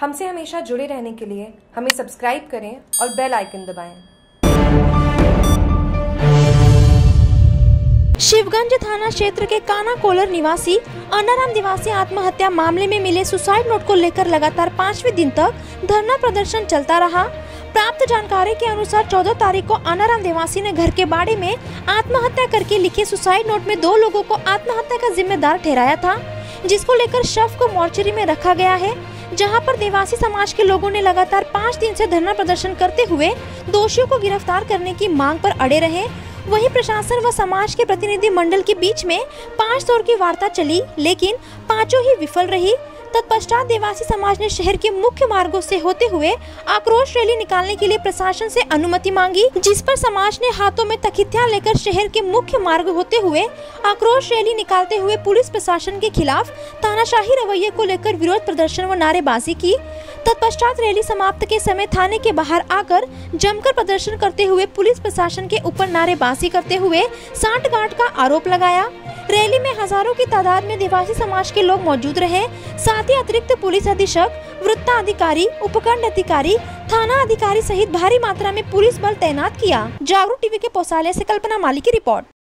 हमसे हमेशा जुड़े रहने के लिए हमें सब्सक्राइब करें और बेल आइकन दबाएं। शिवगंज थाना क्षेत्र के काना कोलर निवासी अनाराम देवासी आत्महत्या मामले में मिले सुसाइड नोट को लेकर लगातार 5वें दिन तक धरना प्रदर्शन चलता रहा। प्राप्त जानकारी के अनुसार 14 तारीख को अनाराम देवासी ने घर के बाड़े में आत्महत्या करके लिखे सुसाइड नोट में 2 लोगों को आत्महत्या का जिम्मेदार ठहराया था, जिसको लेकर शव को मोर्चरी में रखा गया है, जहां पर देवासी समाज के लोगों ने लगातार 5 दिन से धरना प्रदर्शन करते हुए दोषियों को गिरफ्तार करने की मांग पर अड़े रहे। वहीं प्रशासन व समाज के प्रतिनिधि मंडल के बीच में 5 दौर की वार्ता चली, लेकिन पांचों ही विफल रही। तत्पश्चात देवासी समाज ने शहर के मुख्य मार्गों से होते हुए आक्रोश रैली निकालने के लिए प्रशासन से अनुमति मांगी, जिस पर समाज ने हाथों में तखितियां लेकर शहर के मुख्य मार्ग होते हुए आक्रोश रैली निकालते हुए पुलिस प्रशासन के खिलाफ तानाशाही रवैये को लेकर विरोध प्रदर्शन व नारेबाजी की। तत्पश्चात रैली समाप्त के समय थाने के बाहर आकर जमकर प्रदर्शन करते हुए पुलिस प्रशासन के ऊपर नारेबाजी करते हुए सांठगांठ का आरोप लगाया। रैली में हजारों की तादाद में देवासी समाज के लोग मौजूद रहे, साथ ही अतिरिक्त पुलिस अधीक्षक, वृत्ताधिकारी, उपखंड अधिकारी, थाना अधिकारी सहित भारी मात्रा में पुलिस बल तैनात किया। जागरूक टीवी के पौसाले से कल्पना माली की रिपोर्ट।